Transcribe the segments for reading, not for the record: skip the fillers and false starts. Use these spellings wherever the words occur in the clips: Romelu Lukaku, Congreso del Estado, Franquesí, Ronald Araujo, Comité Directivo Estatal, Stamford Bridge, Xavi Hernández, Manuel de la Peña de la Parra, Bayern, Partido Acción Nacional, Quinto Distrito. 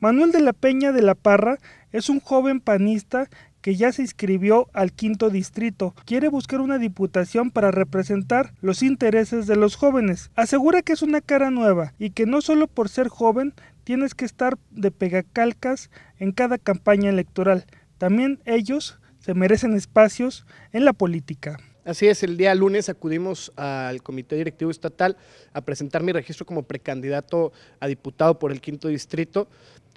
Manuel de la Peña de la Parra es un joven panista que ya se inscribió al Quinto Distrito. Quiere buscar una diputación para representar los intereses de los jóvenes. Asegura que es una cara nueva y que no solo por ser joven tienes que estar de pegacalcas en cada campaña electoral. También ellos se merecen espacios en la política. Así es, el día lunes acudimos al Comité Directivo Estatal a presentar mi registro como precandidato a diputado por el Quinto Distrito.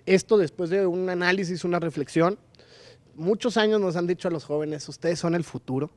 Esto después de un análisis, una reflexión. Muchos años nos han dicho a los jóvenes, ustedes son el futuro,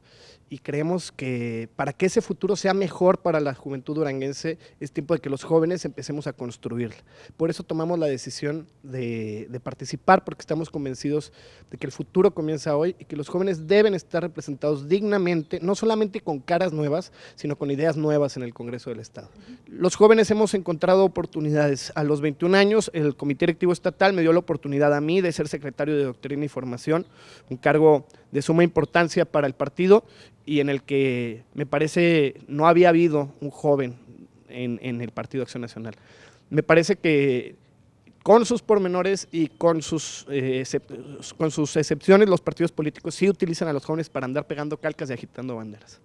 y creemos que para que ese futuro sea mejor para la juventud duranguense es tiempo de que los jóvenes empecemos a construirla. Por eso tomamos la decisión de participar, porque estamos convencidos de que el futuro comienza hoy y que los jóvenes deben estar representados dignamente, no solamente con caras nuevas, sino con ideas nuevas en el Congreso del Estado. Los jóvenes hemos encontrado oportunidades. A los 21 años el Comité Directivo Estatal me dio la oportunidad a mí de ser secretario de Doctrina y Formación, un cargo de suma importancia para el partido y en el que me parece no había habido un joven en el Partido Acción Nacional. Me parece que con sus pormenores y con sus excepciones los partidos políticos sí utilizan a los jóvenes para andar pegando calcas y agitando banderas.